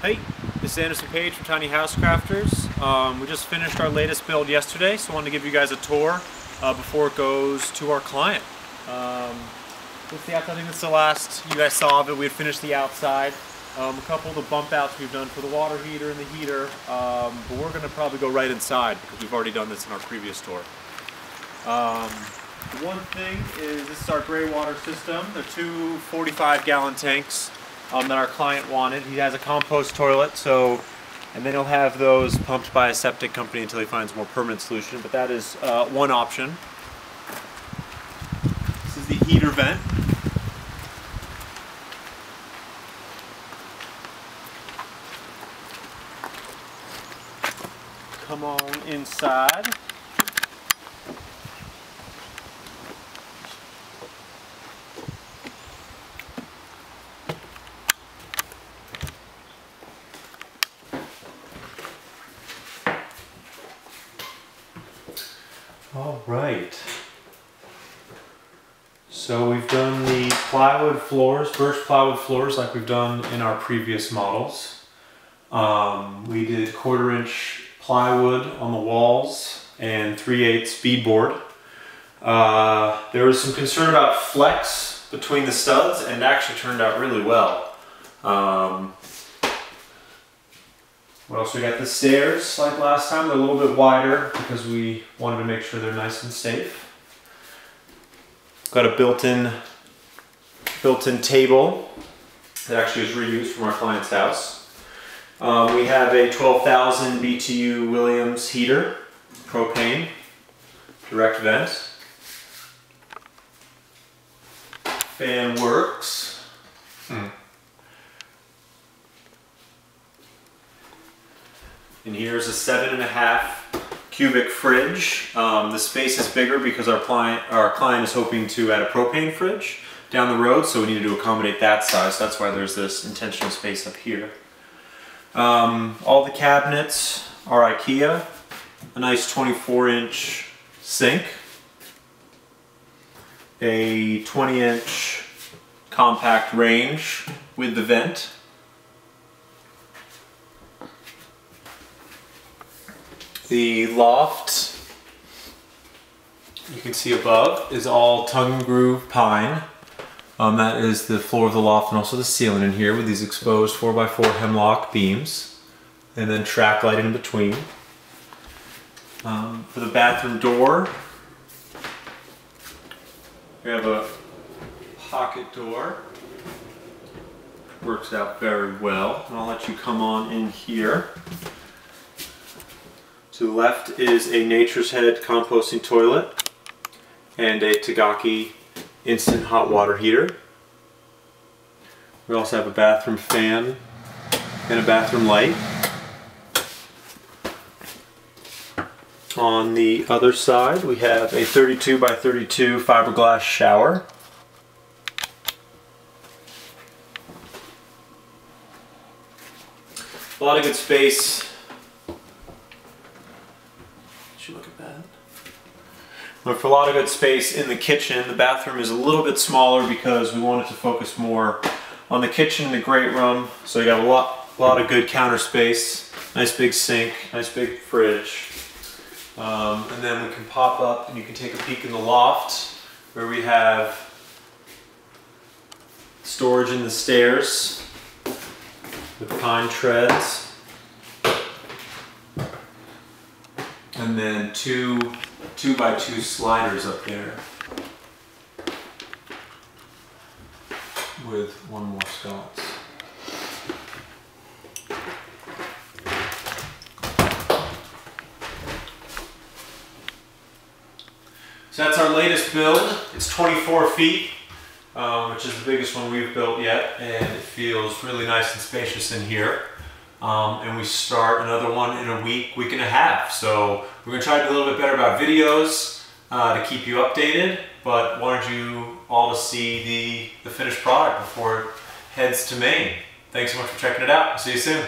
Hey, this is Anderson Page from Tiny House Crafters. We just finished our latest build yesterday, so I wanted to give you guys a tour before it goes to our client. Let's see, I think it's the last you guys saw of it. We had finished the outside. A couple of the bump outs we've done for the water heater and the heater, but we're going to probably go right inside because we've already done this in our previous tour. One thing is this is our gray water system. They're two 45-gallon tanks. That our client wanted. He has a compost toilet, so, and then he'll have those pumped by a septic company until he finds a more permanent solution, but that is one option. This is the heater vent. Come on inside. Alright, so we've done the plywood floors, birch plywood floors, like we've done in our previous models. We did 1/4-inch plywood on the walls and 3/8 beadboard. There was some concern about flex between the studs, and it actually turned out really well. What else? We got the stairs, like last time. They're a little bit wider because we wanted to make sure they're nice and safe. Got a built-in table that actually is reused from our client's house. We have a 12,000 BTU Williams heater, propane, direct vent. Fan works. And here's a 7.5 cubic fridge. The space is bigger because our client is hoping to add a propane fridge down the road, so we needed to accommodate that size. That's why there's this intentional space up here. All the cabinets are IKEA. A nice 24-inch sink. A 20-inch compact range with the vent. The loft, you can see above, is all tongue and groove pine. That is the floor of the loft and also the ceiling in here with these exposed 4x4 hemlock beams. And then track light in between. For the bathroom door, we have a pocket door. Works out very well. And I'll let you come on in here. To the left is a Nature's Head composting toilet and a Tagaki instant hot water heater. We also have a bathroom fan and a bathroom light. On the other side we have a 32x32 fiberglass shower. A lot of good space. Look at that. Look for a lot of good space in the kitchen. The bathroom is a little bit smaller because we wanted to focus more on the kitchen and the great room. So you got a lot of good counter space. Nice big sink, nice big fridge. And then we can pop up and you can take a peek in the loft where we have storage in the stairs with pine treads. And then two 2x2 sliders up there with one more sconce. So that's our latest build. It's 24 feet, which is the biggest one we've built yet, and it feels really nice and spacious in here. And we start another one in a week, week and a half. So we're going to try to do a little bit better about videos to keep you updated, but wanted you all to see the finished product before it heads to Maine. Thanks so much for checking it out. See you soon.